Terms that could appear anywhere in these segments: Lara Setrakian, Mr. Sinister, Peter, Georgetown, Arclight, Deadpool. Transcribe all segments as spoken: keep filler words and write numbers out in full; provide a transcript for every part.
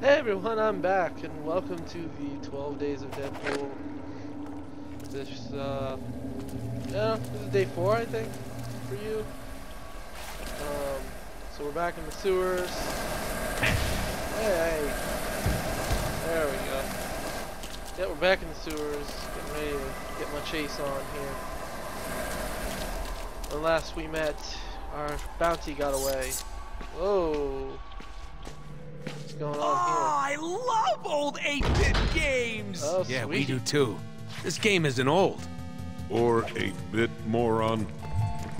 Hey everyone, I'm back, and welcome to the twelve days of Deadpool. This, uh, yeah, this is day four, I think, for you. Um, so we're back in the sewers. Hey, there we go. Yeah, we're back in the sewers, getting ready to get my chase on here. And last we met, our bounty got away. Whoa. Going on oh, here. I love old eight bit games! Oh, yeah, sweet. We do too. This game isn't old. Or eight bit moron.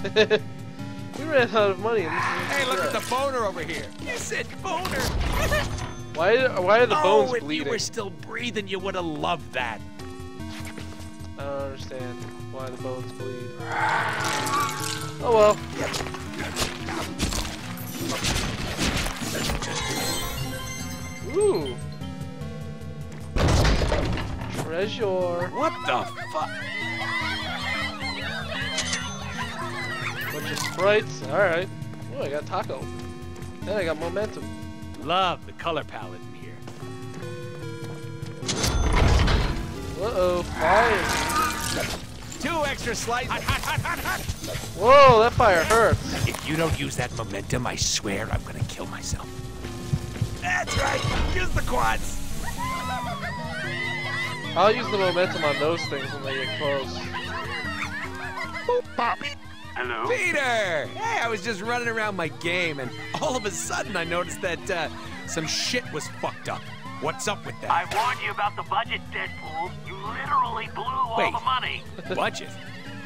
We ran out of money. Hey, look at the boner over here. You said boner. why, why are the bones oh, if bleeding? If you were still breathing, you would have loved that. I don't understand why the bones bleed. Oh well. Oh. Ooh. Treasure. What the fuck? Bunch of sprites. Alright. Oh, I got taco. Then I got momentum. Love the color palette in here. Uh-oh. Fire. Two extra slices. Hot, hot, hot, hot, hot. Whoa, that fire hurts. If you don't use that momentum, I swear I'm gonna kill myself. That's right! Use the quads! I'll use the momentum on those things when they get close. Oh, Bobby! Hello? Peter! Hey, I was just running around my game, and all of a sudden I noticed that uh, some shit was fucked up. What's up with that? I warned you about the budget, Deadpool. You literally blew Wait, all the money. Budget?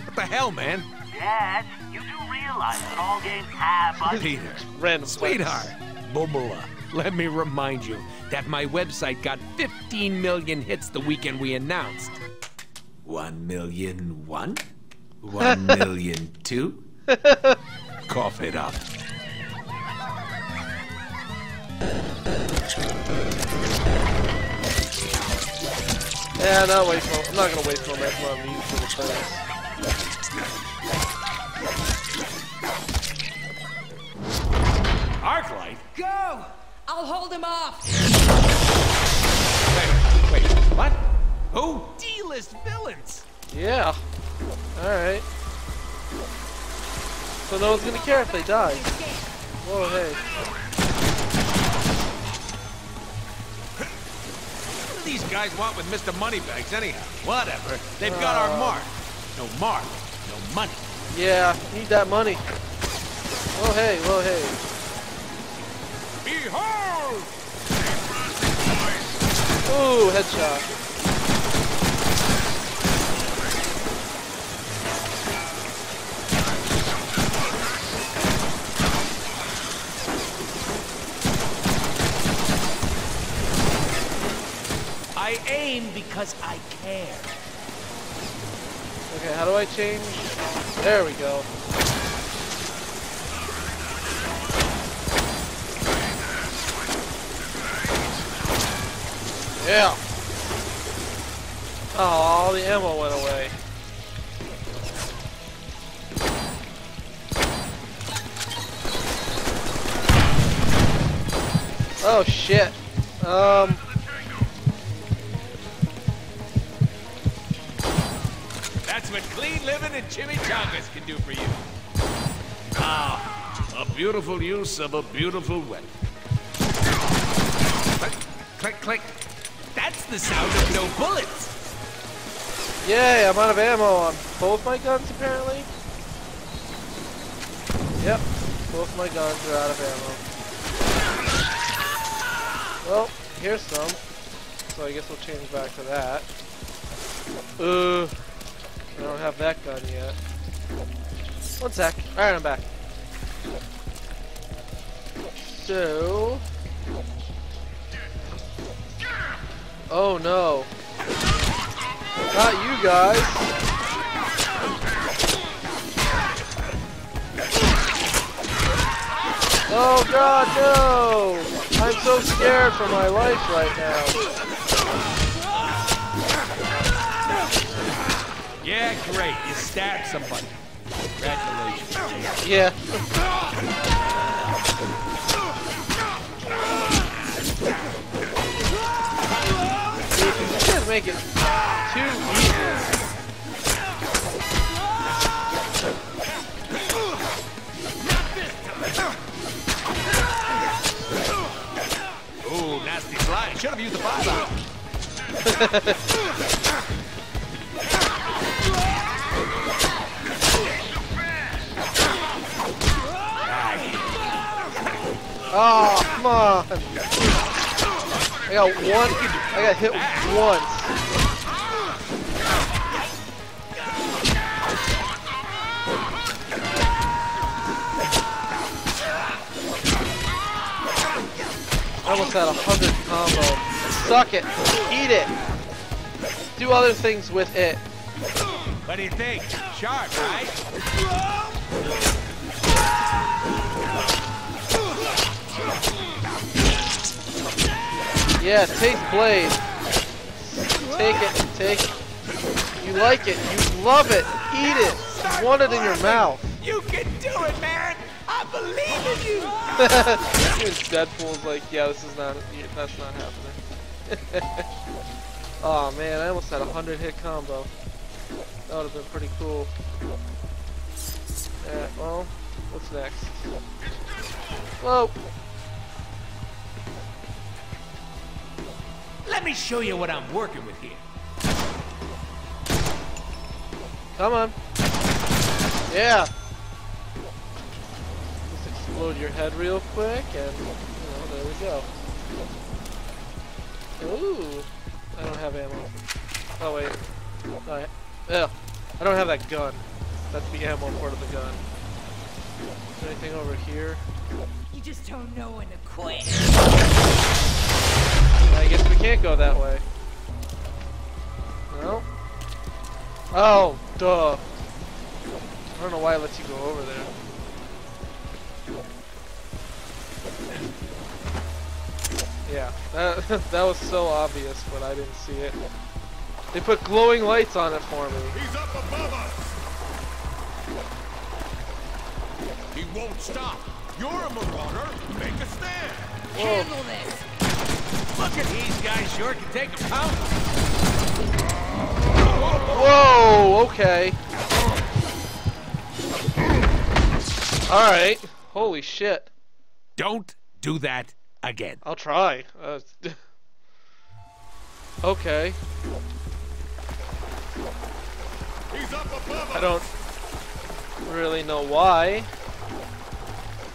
What the hell, man? Yes, you do realize that all games have budget. Peter, Random sweetheart, Bumula. Let me remind you that my website got fifteen million hits the weekend we announced. One million one? One million two? Cough it up. Yeah, not wait for, I'm not gonna wait for that one. I'm using the phone. Arclight? Go! I'll hold him off! Wait, wait, what? Who? D-list villains! Yeah. Alright. So no one's gonna care if they die. Whoa, hey. What do these guys want with Mister Moneybags anyhow? Whatever. They've uh, got our mark. No mark, no money. Yeah, need that money. Whoa, hey, whoa, hey. Behold! Ooh, headshot. I aim because I care. Okay, how do I change? There we go. Yeah. Oh, all the ammo went away. Oh shit. Um. That's what clean living and chimichangas can do for you. Ah, a beautiful use of a beautiful weapon. Click, click, click. That's the sound of no bullets! Yay, I'm out of ammo on both my guns, apparently. Yep, both my guns are out of ammo. Well, here's some. So I guess we'll change back to that. Uh, I don't have that gun yet. One sec. Alright, I'm back. So... Oh no. Not you guys. Oh god, no! I'm so scared for my life right now. Yeah, great. You stabbed somebody. Congratulations. Yeah. make it too easy. Ooh, nasty slide. Should have used the five-out. Oh, come on! I got one. I got hit once. I almost had a hundred combo. Suck it. Eat it. Do other things with it. What do you think? Sharp, right? Yeah, take Blade. Take it, take it. You like it, you love it, eat it. You want it in your mouth. You can do it, man. I believe in you. Even Deadpool's like, yeah, this is not, that's not happening. Oh man, I almost had a hundred hit combo. That would have been pretty cool. Alright, well, what's next? Whoa. Let me show you what I'm working with here. Come on. Yeah. Just explode your head real quick and, you know, there we go. Ooh. I don't have ammo. Oh, wait. Alright. Yeah. I don't have that gun. That's the ammo part of the gun. Is there anything over here? You just don't know when to quit. I guess we can't go that way. No? Oh, duh. I don't know why it lets you go over there. Yeah, that, that was so obvious, but I didn't see it. They put glowing lights on it for me. He's up above us! He won't stop! You're a marauder! Make a stand! Whoa. Handle this! Look at these guys, sure can take a pound. Whoa, okay. Alright. Holy shit. Don't do that again. I'll try. Uh, okay. He's up above us. I don't really know why.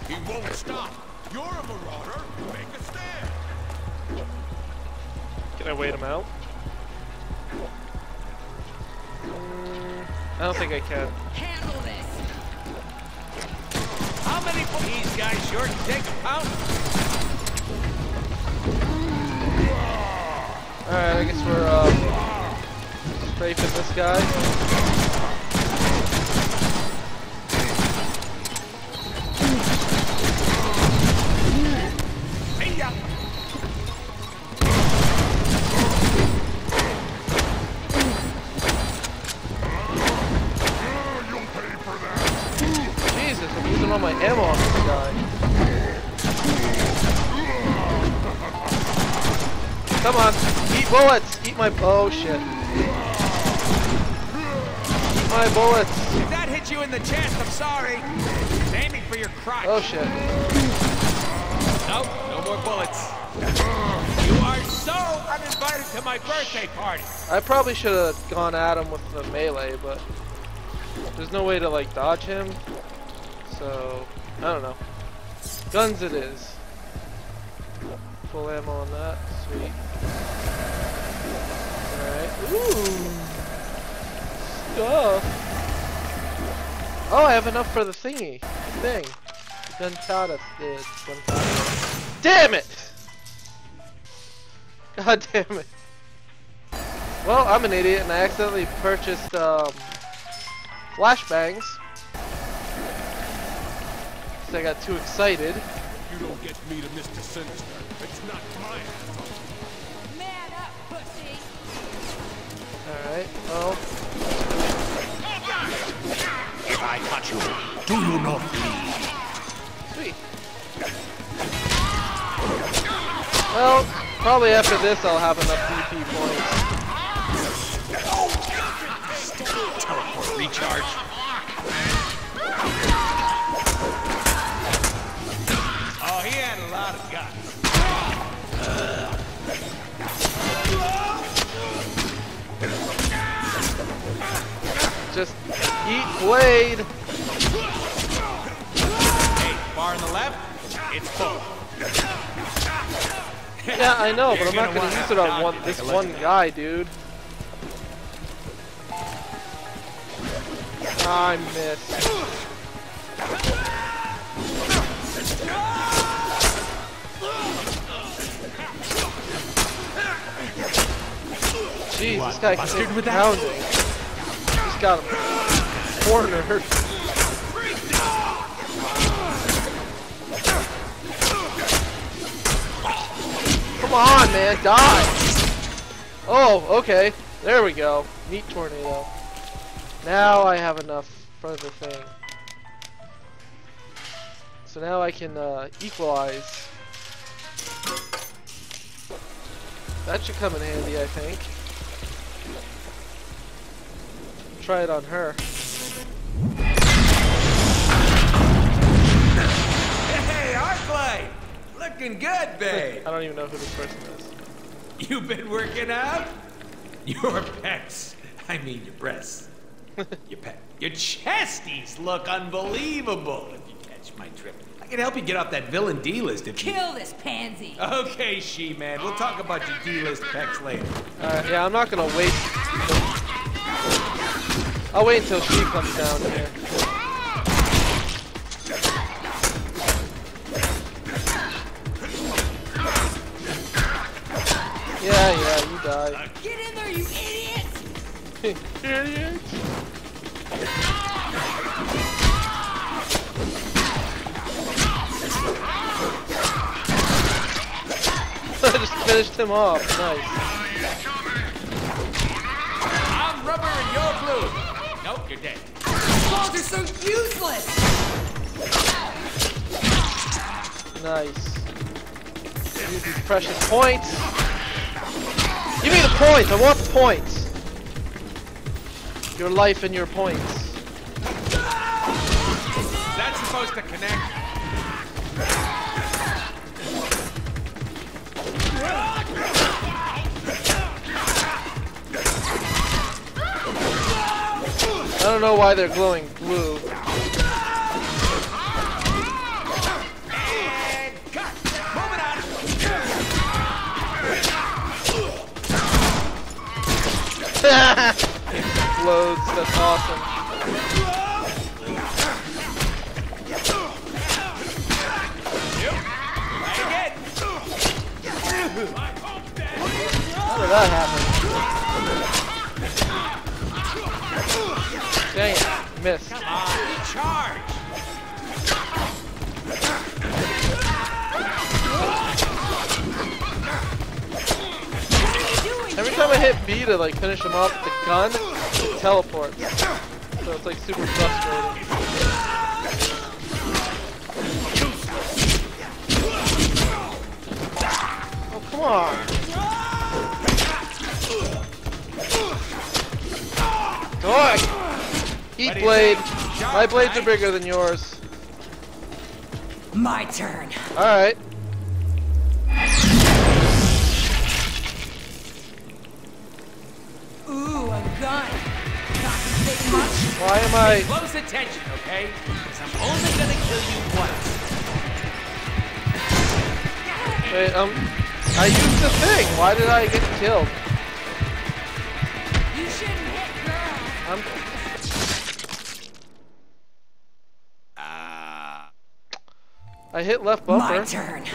He won't stop. You're a marauder. Make a stand. Can I wait him out? Mm, I don't think I can. Handle this. How many of these guys sure can take a pound? Alright, I guess we're uh, strafing this guy. Come on, eat bullets! Eat my- oh shit. Eat my bullets! If that hit you in the chest, I'm sorry! It's aiming for your crotch. Oh shit. Nope, no more bullets. You are so uninvited to my birthday party! I probably should have gone at him with the melee, but there's no way to like dodge him. So, I don't know. Guns it is. Full ammo on that. Sweet. Alright. Ooh! Stuff! Oh, I have enough for the thingy. Thing. Guntada. Damn it! God damn it. Well, I'm an idiot and I accidentally purchased, um, flashbangs. Because I got too excited. You don't get me to Mister Sinister. It's not mine. Man up, pussy. Alright, well. If I cut you, do you not bleed? Sweet. Well, probably after this I'll have enough D P points. recharge. Oh, he had a lot of guts. Just eat Blade. Hey, bar on the left, it's full. Yeah, I know, but I'm not gonna use it on one this one guy, dude. I missed. Jeez, this guy can do pounding. He's got him cornered. Come on, man, die! Oh, okay. There we go. Meat tornado. Now I have enough for the thing. So now I can uh, equalize. That should come in handy, I think. Try it on her. Hey, Arclight! Looking good, babe! I don't even know who this person is. You've been working out? Your pecs. I mean your breasts. your pec. Your chesties look unbelievable, if you catch my drift. I can help you get off that villain D-list if you... Kill this pansy! Okay, She-Man. We'll talk about your D-list pecs later. Uh, yeah, I'm not gonna wait. I'll wait until she comes down here. Yeah, yeah, you died. Get in there, you idiot! Idiot! I just finished him off. Nice. I'm rubber and you're blue. Nope, you're dead. These balls are so useless! Nice. Use these precious points. Give me the points! I want the points! Your life and your points. That's supposed to connect. I don't know why they're glowing blue. Loads, that's awesome. How did that happen? Dang it, missed. Come on, recharge. Every time I hit B to like finish him off the gun, it teleports. So it's like super frustrating. Oh, come on. Dog! Eat Blade. My blades are bigger than yours. My turn. Alright. Why am I? Close attention, okay? Because I'm only gonna kill you once. Wait, um, I used the thing. Why did I get killed? You shouldn't hit girl. I'm. Uh, I hit left bumper. My turn.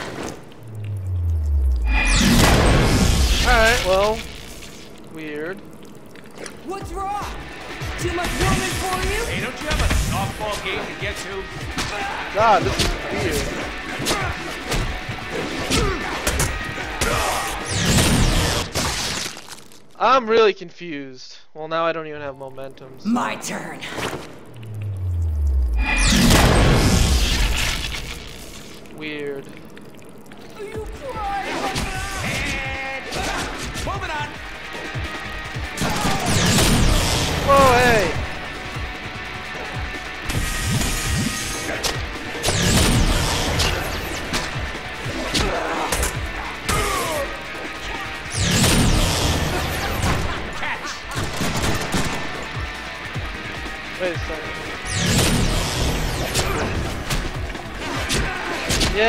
All right. Well, weird. What's wrong? Too much woman for you? Hey, don't you have a softball game to get to? God, this is weird. I'm really confused. Well, now I don't even have momentum. So. My turn. Weird. Are you crying? And moving on. Oh, hey!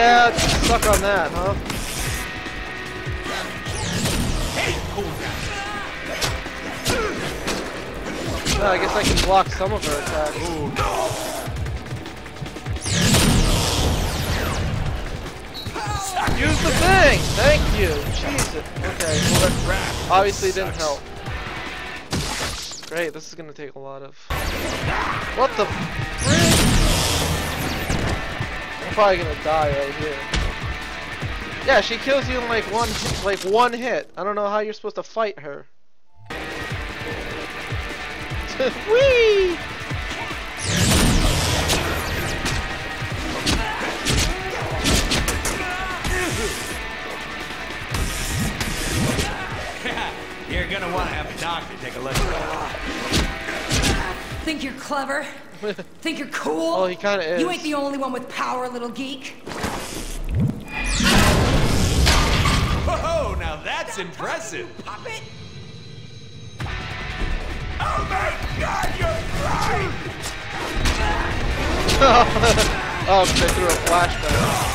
Yeah, suck on that, huh? Well, I guess I can block some of her attacks. Ooh, no. Use the thing! Thank you! Jesus. Okay, well that obviously didn't help. Great, this is gonna take a lot of... What the frick? I'm probably gonna die right here. Yeah, she kills you in like one, like one hit. I don't know how you're supposed to fight her. Whee! You're gonna want to have a doctor take a look at it. Think you're clever? Think you're cool? Oh, he kinda is. You ain't the only one with power, little geek. Whoa, now that's impressive. Puppet? Oh my god, you're right! Oh, they threw a flashbang.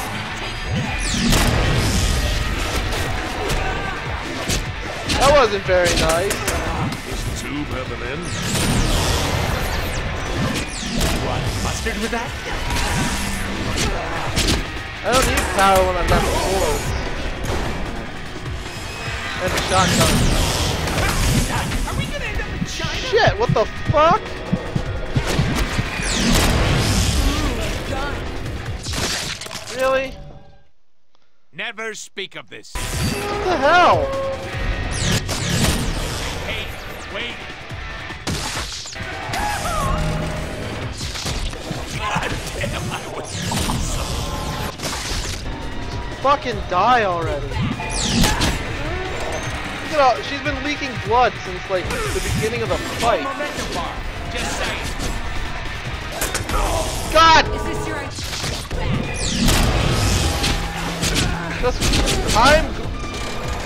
That wasn't very nice. Is tube have an end? What, mustard with that? I don't need power when I'm level four. And a shotgun. Are we gonna end up in China? Shit, what the fuck? Really? Never speak of this. What the hell? Hey, wait. God damn, I was awesome. Fucking die already. Look at all, she's been leaking blood since like the beginning of the fight. Just saying. God! Is this your Just, I'm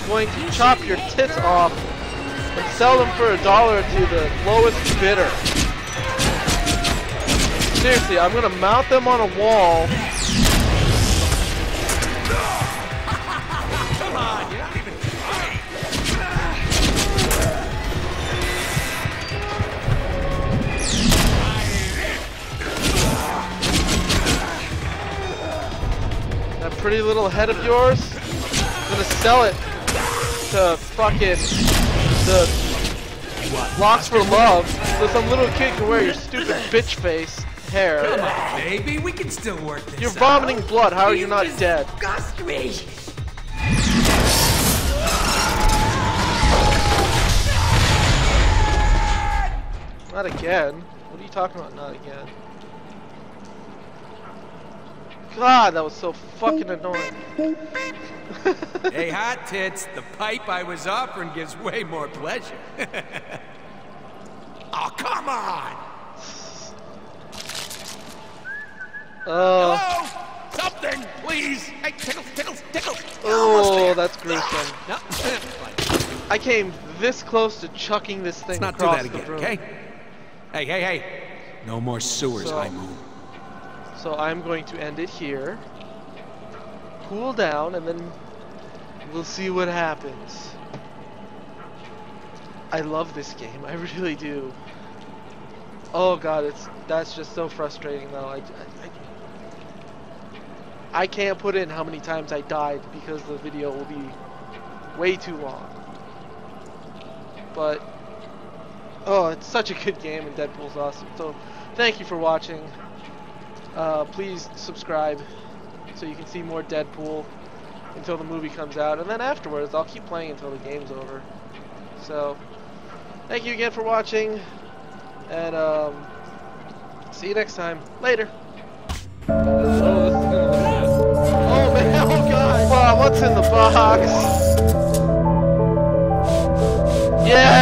going to chop your tits off and sell them for a dollar to the lowest bidder. Seriously, I'm gonna mount them on a wall. Pretty little head of yours. I'm gonna sell it to fucking the Locks for Love so some little kid can wear your stupid bitch face hair. Come on, baby, we can still work this. You're vomiting out. Blood. How are you, you not dead? Disgust me. Not again. What are you talking about? Not again. God, that was so fucking annoying. Hey, hot tits, the pipe I was offering gives way more pleasure. Oh, come on! Oh. Hello? Something, please! Hey, tickles, tickles, tickles! Oh, that's gruesome. No. I came this close to chucking this thing Let's across not do that again, the room. Okay? Hey, hey, hey! No more sewers, so. I move. So I'm going to end it here, cool down, and then we'll see what happens. I love this game, I really do. Oh god, it's that's just so frustrating though. I, I, I can't put in how many times I died because the video will be way too long. But, oh, it's such a good game and Deadpool's awesome. So thank you for watching. Uh, please subscribe so you can see more Deadpool until the movie comes out, and then afterwards I'll keep playing until the game's over. So thank you again for watching, and um, see you next time. Later. Oh man, oh god, wow, what's in the box? Yeah.